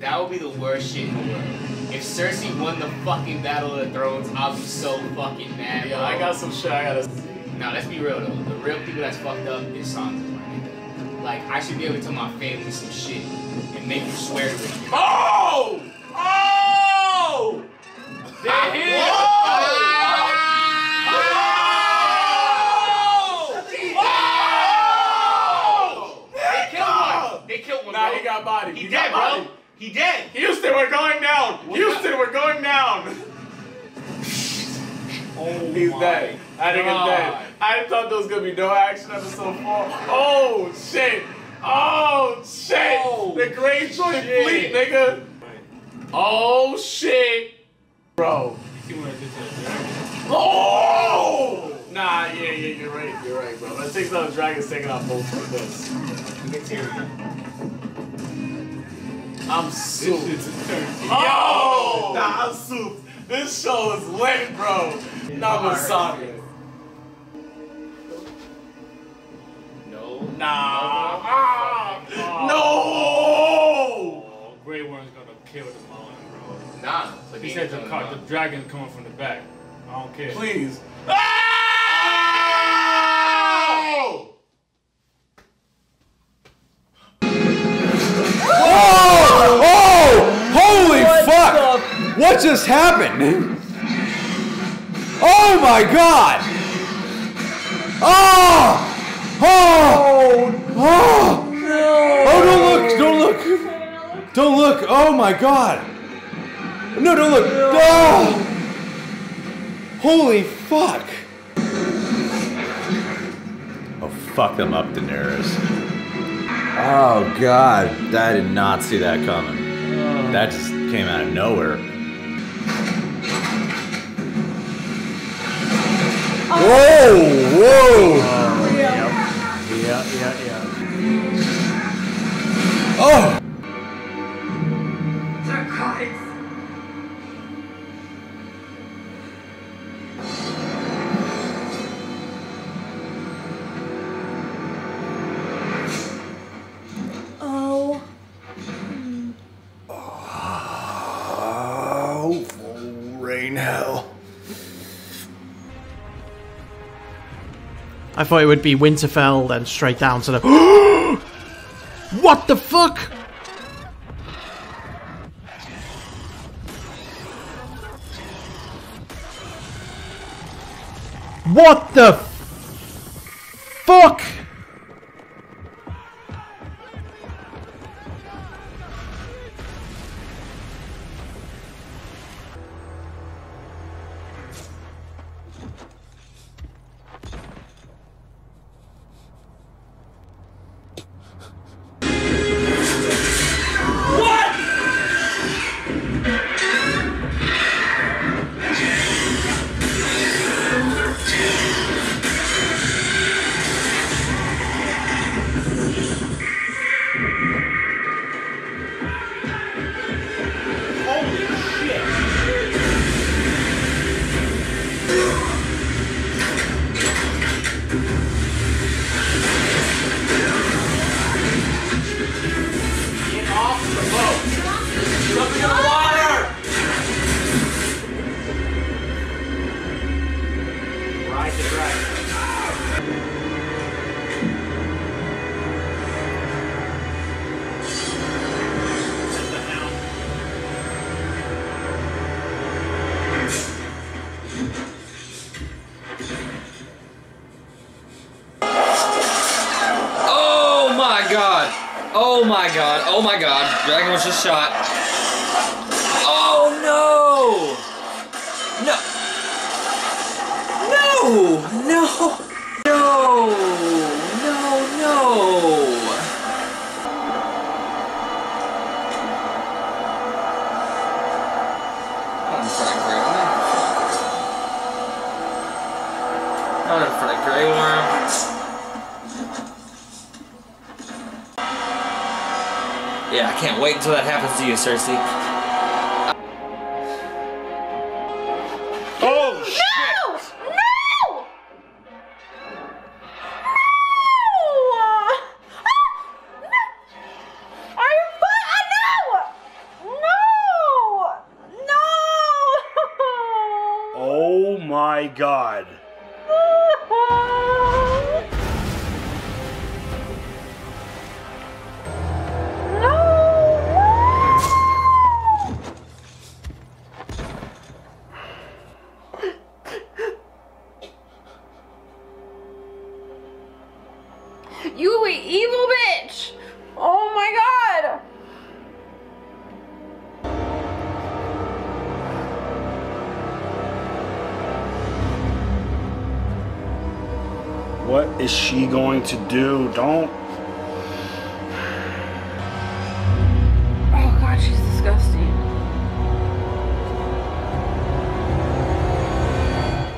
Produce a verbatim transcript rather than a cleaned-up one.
That would be the worst shit in the world. If Cersei won the fucking Battle of the Thrones, I'll be so fucking mad. Yeah, bro. I got some shit I gotta see. Nah, let's be real though. The real people that's fucked up is Sansa, my nigga. Like, I should be able to tell my family some shit and make them swear to it. Oh! Oh! They're here! Oh! Nah, he got bodied. He, he dead, got bodied. bro. He dead. Houston, we're going down. What Houston, the? we're going down. Oh, he's dead. I think he's dead. I thought there was gonna be no action episode four. Oh shit. Oh shit. Oh, the Grey Joint fleet, nigga. Oh shit, bro. Oh. Nah, yeah, yeah, you're right, you're right, bro. That takes out dragons taking out both of us. I'm souped. This shit's oh! Nah, I'm souped. This show is lit, bro. Nah, I'm sorry. No. Nah. Ah. Oh. No! Oh, Grey Worm's gonna kill them all, bro. Nah. Like he said the, car, the dragon's coming from the back. I don't care. Please. Ah! What just happened? Oh my God! Oh! Oh! Oh! No! Oh, don't look! Don't look! Don't look! Oh my God! No, don't look! No. Oh! Holy fuck! Oh, fuck them up, Daenerys. Oh God! I did not see that coming. That just came out of nowhere. Whoa! Whoa! Uh, yep. Yeah, yeah, yeah. Oh! Oh. Oh. Oh, rain hell. I thought it would be Winterfell, then straight down to the. What the fuck? What the fuck? Oh my God, oh my God, dragon was just shot. Oh no! No! No! No! No! No, no! Not in front of Grey Worm. Yeah, I can't wait until that happens to you, Cersei. Oh, no! Shit! No! No! No! Uh, no! Are you... Uh, no! god. You evil bitch! Oh my god! What is she going to do? Don't